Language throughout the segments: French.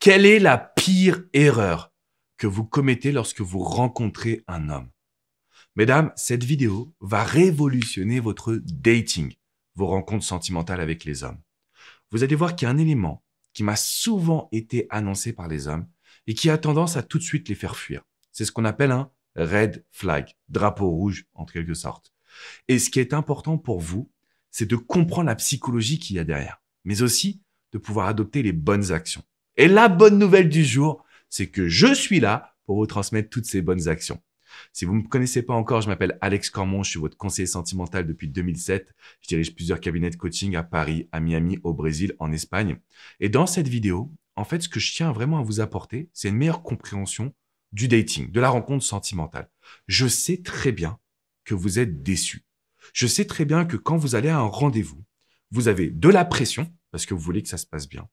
Quelle est la pire erreur que vous commettez lorsque vous rencontrez un homme? Mesdames, cette vidéo va révolutionner votre dating, vos rencontres sentimentales avec les hommes. Vous allez voir qu'il y a un élément qui m'a souvent été annoncé par les hommes et qui a tendance à tout de suite les faire fuir. C'est ce qu'on appelle un red flag, drapeau rouge en quelque sorte. Et ce qui est important pour vous, c'est de comprendre la psychologie qu'il y a derrière, mais aussi de pouvoir adopter les bonnes actions. Et la bonne nouvelle du jour, c'est que je suis là pour vous transmettre toutes ces bonnes actions. Si vous ne me connaissez pas encore, je m'appelle Alex Cormont, je suis votre conseiller sentimental depuis 2007. Je dirige plusieurs cabinets de coaching à Paris, à Miami, au Brésil, en Espagne. Et dans cette vidéo, en fait, ce que je tiens vraiment à vous apporter, c'est une meilleure compréhension du dating, de la rencontre sentimentale. Je sais très bien que vous êtes déçu. Je sais très bien que quand vous allez à un rendez-vous, vous avez de la pression parce que vous voulez que ça se passe bien.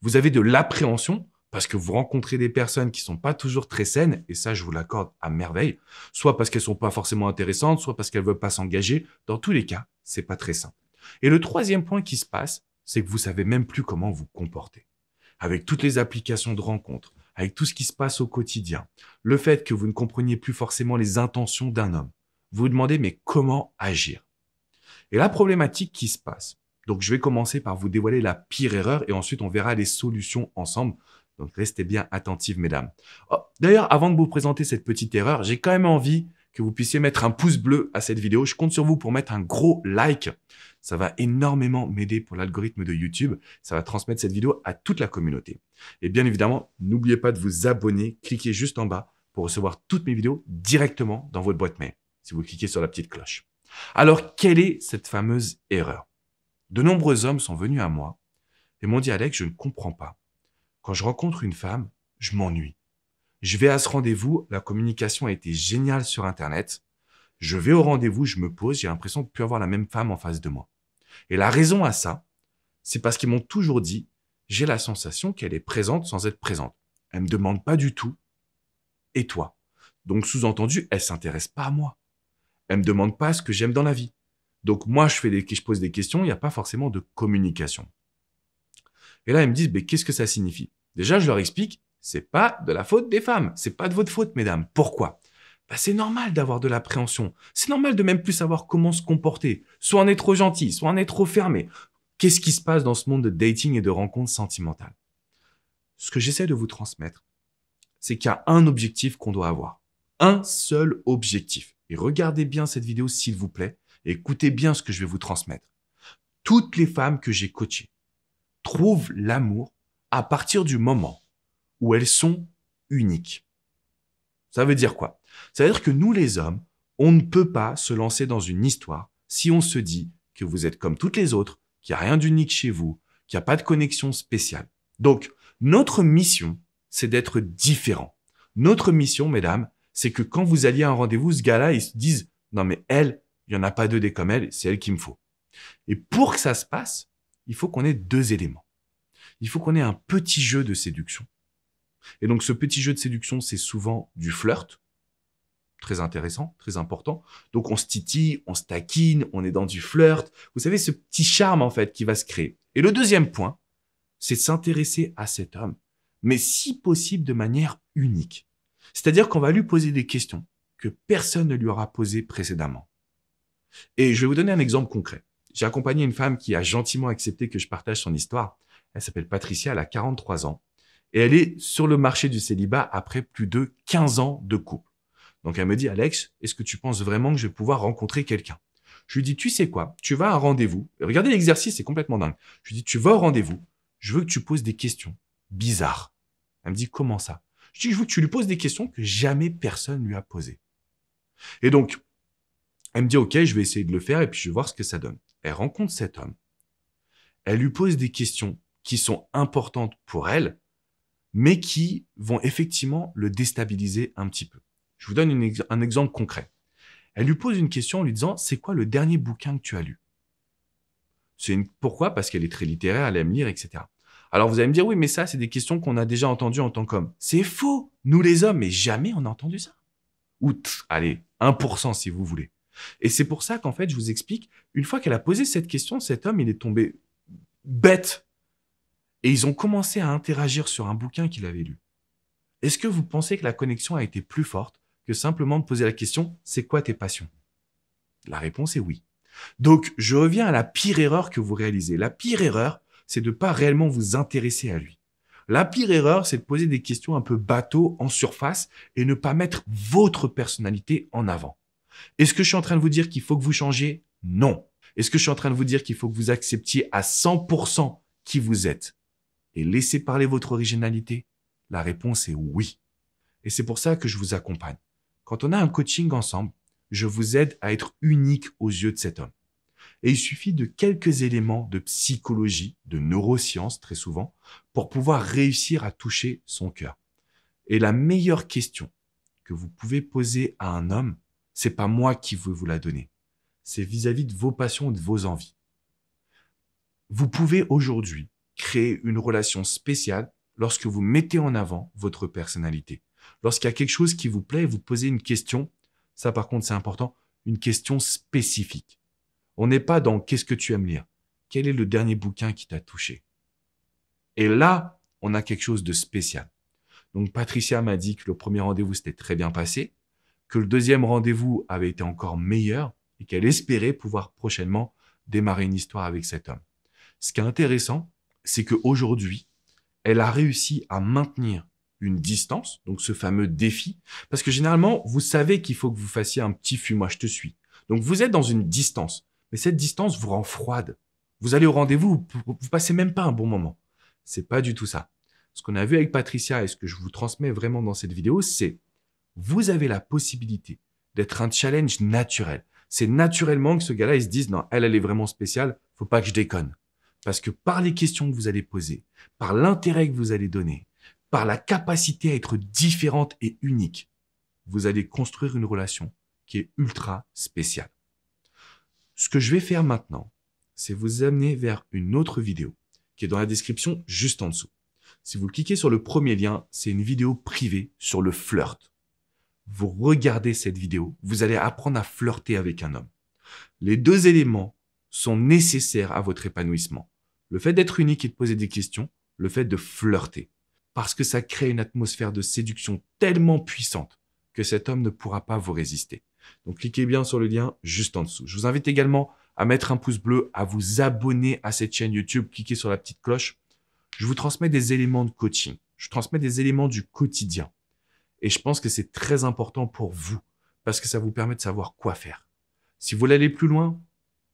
Vous avez de l'appréhension parce que vous rencontrez des personnes qui sont pas toujours très saines, et ça, je vous l'accorde à merveille, soit parce qu'elles sont pas forcément intéressantes, soit parce qu'elles veulent pas s'engager. Dans tous les cas, c'est pas très sain. Et le troisième point qui se passe, c'est que vous savez même plus comment vous comporter. Avec toutes les applications de rencontres, avec tout ce qui se passe au quotidien, le fait que vous ne compreniez plus forcément les intentions d'un homme, vous vous demandez, mais comment agir? Et la problématique qui se passe, donc je vais commencer par vous dévoiler la pire erreur, et ensuite on verra les solutions ensemble. Donc, restez bien attentives, mesdames. Oh, d'ailleurs, avant de vous présenter cette petite erreur, j'ai quand même envie que vous puissiez mettre un pouce bleu à cette vidéo. Je compte sur vous pour mettre un gros like. Ça va énormément m'aider pour l'algorithme de YouTube. Ça va transmettre cette vidéo à toute la communauté. Et bien évidemment, n'oubliez pas de vous abonner. Cliquez juste en bas pour recevoir toutes mes vidéos directement dans votre boîte mail, si vous cliquez sur la petite cloche. Alors, quelle est cette fameuse erreur? De nombreux hommes sont venus à moi et m'ont dit « Alex, je ne comprends pas. Quand je rencontre une femme, je m'ennuie. Je vais à ce rendez-vous, la communication a été géniale sur Internet. Je vais au rendez-vous, je me pose, j'ai l'impression de ne plus avoir la même femme en face de moi. » Et la raison à ça, c'est parce qu'ils m'ont toujours dit, j'ai la sensation qu'elle est présente sans être présente. Elle ne me demande pas du tout. Et toi? Donc sous-entendu, elle ne s'intéresse pas à moi. Elle ne me demande pas ce que j'aime dans la vie. Donc moi, je pose des questions, il n'y a pas forcément de communication. Et là, ils me disent, mais qu'est-ce que ça signifie? Déjà, je leur explique, c'est pas de la faute des femmes. C'est pas de votre faute, mesdames. Pourquoi? Bah, c'est normal d'avoir de l'appréhension. C'est normal de même plus savoir comment se comporter. Soit on est trop gentil, soit on est trop fermé. Qu'est-ce qui se passe dans ce monde de dating et de rencontres sentimentales? Ce que j'essaie de vous transmettre, c'est qu'il y a un objectif qu'on doit avoir. Un seul objectif. Et regardez bien cette vidéo, s'il vous plaît. Et écoutez bien ce que je vais vous transmettre. Toutes les femmes que j'ai coachées trouvent l'amour à partir du moment où elles sont uniques. Ça veut dire quoi? Ça veut dire que nous, les hommes, on ne peut pas se lancer dans une histoire si on se dit que vous êtes comme toutes les autres, qu'il n'y a rien d'unique chez vous, qu'il n'y a pas de connexion spéciale. Donc, notre mission, c'est d'être différent. Notre mission, mesdames, c'est que quand vous alliez à un rendez-vous, ce gars-là, ils se disent « Non mais elle, il n'y en a pas deux des comme elle, c'est elle qu'il me faut. » Et pour que ça se passe, il faut qu'on ait deux éléments. Il faut qu'on ait un petit jeu de séduction. Et donc, ce petit jeu de séduction, c'est souvent du flirt. Très intéressant, très important. Donc, on se titille, on se taquine, on est dans du flirt. Vous savez, ce petit charme, en fait, qui va se créer. Et le deuxième point, c'est de s'intéresser à cet homme, mais si possible de manière unique. C'est-à-dire qu'on va lui poser des questions que personne ne lui aura posées précédemment. Et je vais vous donner un exemple concret. J'ai accompagné une femme qui a gentiment accepté que je partage son histoire. Elle s'appelle Patricia, elle a 43 ans. Et elle est sur le marché du célibat après plus de 15 ans de couple. Donc elle me dit, Alex, est-ce que tu penses vraiment que je vais pouvoir rencontrer quelqu'un? Je lui dis, tu sais quoi? Tu vas à un rendez-vous. Regardez l'exercice, c'est complètement dingue. Je lui dis, tu vas au rendez-vous. Je veux que tu poses des questions bizarres. Elle me dit, comment ça? Je lui dis, je veux que tu lui poses des questions que jamais personne lui a posées. Et donc, elle me dit, OK, je vais essayer de le faire et puis je vais voir ce que ça donne. Elle rencontre cet homme. Elle lui pose des questions qui sont importantes pour elle, mais qui vont effectivement le déstabiliser un petit peu. Je vous donne un exemple concret. Elle lui pose une question en lui disant, c'est quoi le dernier bouquin que tu as lu? Pourquoi? Parce qu'elle est très littéraire, elle aime lire, etc. Alors vous allez me dire, oui, mais ça, c'est des questions qu'on a déjà entendues en tant qu'homme. C'est faux, nous les hommes, mais jamais on a entendu ça. Ou, allez, 1% si vous voulez. Et c'est pour ça qu'en fait, je vous explique, une fois qu'elle a posé cette question, cet homme, il est tombé bête. Et ils ont commencé à interagir sur un bouquin qu'il avait lu. Est-ce que vous pensez que la connexion a été plus forte que simplement de poser la question « C'est quoi tes passions ?» La réponse est oui. Donc, je reviens à la pire erreur que vous réalisez. La pire erreur, c'est de ne pas réellement vous intéresser à lui. La pire erreur, c'est de poser des questions un peu bateau, en surface, et ne pas mettre votre personnalité en avant. Est-ce que je suis en train de vous dire qu'il faut que vous changiez? Non. Est-ce que je suis en train de vous dire qu'il faut que vous acceptiez à 100% qui vous êtes et laisser parler votre originalité? La réponse est oui. Et c'est pour ça que je vous accompagne. Quand on a un coaching ensemble, je vous aide à être unique aux yeux de cet homme. Et il suffit de quelques éléments de psychologie, de neurosciences très souvent, pour pouvoir réussir à toucher son cœur. Et la meilleure question que vous pouvez poser à un homme, c'est pas moi qui veux vous la donner. C'est vis-à-vis de vos passions et de vos envies. Vous pouvez aujourd'hui créer une relation spéciale lorsque vous mettez en avant votre personnalité. Lorsqu'il y a quelque chose qui vous plaît, vous posez une question, ça par contre c'est important, une question spécifique. On n'est pas dans « qu'est-ce que tu aimes lire ?» Quel est le dernier bouquin qui t'a touché? Et là, on a quelque chose de spécial. Donc Patricia m'a dit que le premier rendez-vous s'était très bien passé, que le deuxième rendez-vous avait été encore meilleur et qu'elle espérait pouvoir prochainement démarrer une histoire avec cet homme. Ce qui est intéressant, c'est qu'aujourd'hui, elle a réussi à maintenir une distance, donc ce fameux défi, parce que généralement, vous savez qu'il faut que vous fassiez un petit fumoir, je te suis. Donc vous êtes dans une distance, mais cette distance vous rend froide. Vous allez au rendez-vous, vous passez même pas un bon moment. C'est pas du tout ça. Ce qu'on a vu avec Patricia et ce que je vous transmets vraiment dans cette vidéo, c'est vous avez la possibilité d'être un challenge naturel. C'est naturellement que ce gars-là, il se dise, non, elle est vraiment spéciale, faut pas que je déconne. Parce que par les questions que vous allez poser, par l'intérêt que vous allez donner, par la capacité à être différente et unique, vous allez construire une relation qui est ultra spéciale. Ce que je vais faire maintenant, c'est vous amener vers une autre vidéo qui est dans la description juste en dessous. Si vous cliquez sur le premier lien, c'est une vidéo privée sur le flirt. Vous regardez cette vidéo, vous allez apprendre à flirter avec un homme. Les deux éléments sont nécessaires à votre épanouissement. Le fait d'être unique et de poser des questions, le fait de flirter. Parce que ça crée une atmosphère de séduction tellement puissante que cet homme ne pourra pas vous résister. Donc cliquez bien sur le lien juste en dessous. Je vous invite également à mettre un pouce bleu, à vous abonner à cette chaîne YouTube, cliquez sur la petite cloche. Je vous transmets des éléments de coaching, je transmets des éléments du quotidien. Et je pense que c'est très important pour vous, parce que ça vous permet de savoir quoi faire. Si vous voulez aller plus loin,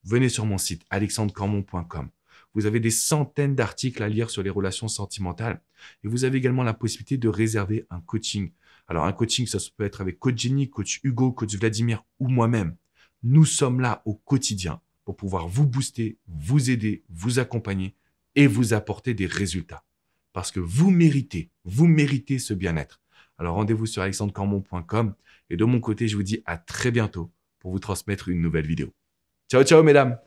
venez sur mon site alexandrecormont.com. Vous avez des centaines d'articles à lire sur les relations sentimentales et vous avez également la possibilité de réserver un coaching. Alors un coaching, ça peut être avec Coach Jenny, Coach Hugo, Coach Vladimir ou moi-même. Nous sommes là au quotidien pour pouvoir vous booster, vous aider, vous accompagner et vous apporter des résultats. Parce que vous méritez ce bien-être. Alors rendez-vous sur alexandrecormont.com et de mon côté, je vous dis à très bientôt pour vous transmettre une nouvelle vidéo. Ciao, ciao mesdames!